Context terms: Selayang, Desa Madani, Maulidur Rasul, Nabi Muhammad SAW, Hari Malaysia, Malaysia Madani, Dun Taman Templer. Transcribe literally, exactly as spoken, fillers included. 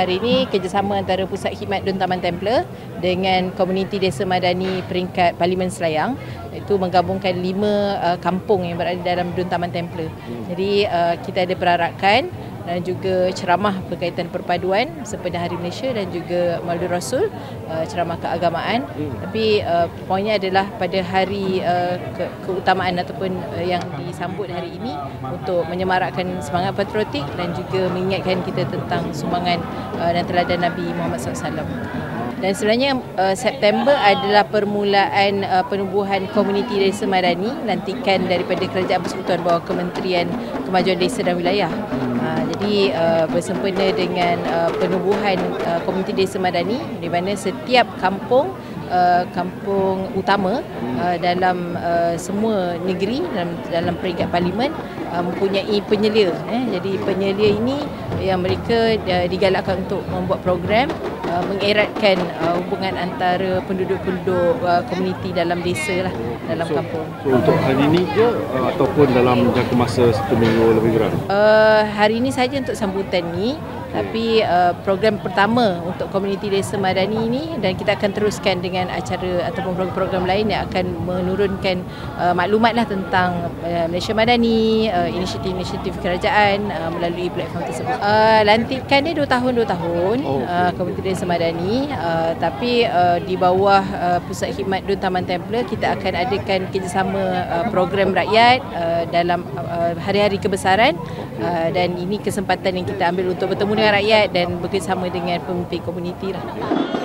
hari ini kerjasama antara Pusat Khidmat Dun Taman Templer dengan komuniti Desa Madani peringkat Parlimen Selayang, itu menggabungkan lima uh, kampung yang berada dalam Dun Taman Templer. Jadi uh, kita ada perarakan dan juga ceramah berkaitan perpaduan sempena Hari Malaysia dan juga Maulidur Rasul, uh, ceramah keagamaan. Tapi uh, poinnya adalah pada hari uh, ke keutamaan ataupun uh, yang disambut hari ini untuk menyemarakkan semangat patriotik dan juga mengingatkan kita tentang sumbangan uh, dan teladan Nabi Muhammad sallallahu alaihi wasallam. Dan sebenarnya uh, September adalah permulaan uh, penubuhan komuniti Desa Madani, lantikan daripada Kerajaan Persekutuan bawah Kementerian Kemajuan Desa dan Wilayah. Uh, jadi uh, bersempena dengan uh, penubuhan uh, komuniti Desa Madani, di mana setiap kampung Uh, kampung utama uh, dalam uh, semua negeri dalam, dalam peringkat parlimen uh, mempunyai penyelia. Eh. Jadi penyelia ini yang mereka uh, digalakkan untuk membuat program uh, mengeratkan uh, hubungan antara penduduk-penduduk uh, komuniti dalam desa lah, dalam so, kampung. So untuk hari ini je uh, ataupun dalam jangka masa satu minggu lebih kurang? Uh, hari ini saja untuk sambutan ni. Tapi uh, program pertama untuk komuniti Desa Madani ini, dan kita akan teruskan dengan acara ataupun program-program lain yang akan menurunkan uh, maklumatlah tentang uh, Malaysia Madani, uh, inisiatif-inisiatif kerajaan uh, melalui platform tersebut. Uh, lantikan dia dua tahun dua tahun uh, komuniti Desa Madani, uh, tapi uh, di bawah uh, Pusat Khidmat Dun Taman Templer kita akan adakan kerjasama uh, program rakyat uh, dalam hari-hari uh, kebesaran, uh, dan ini kesempatan yang kita ambil untuk bertemu dengan rakyat dan bekerjasama dengan pemimpin komuniti lah.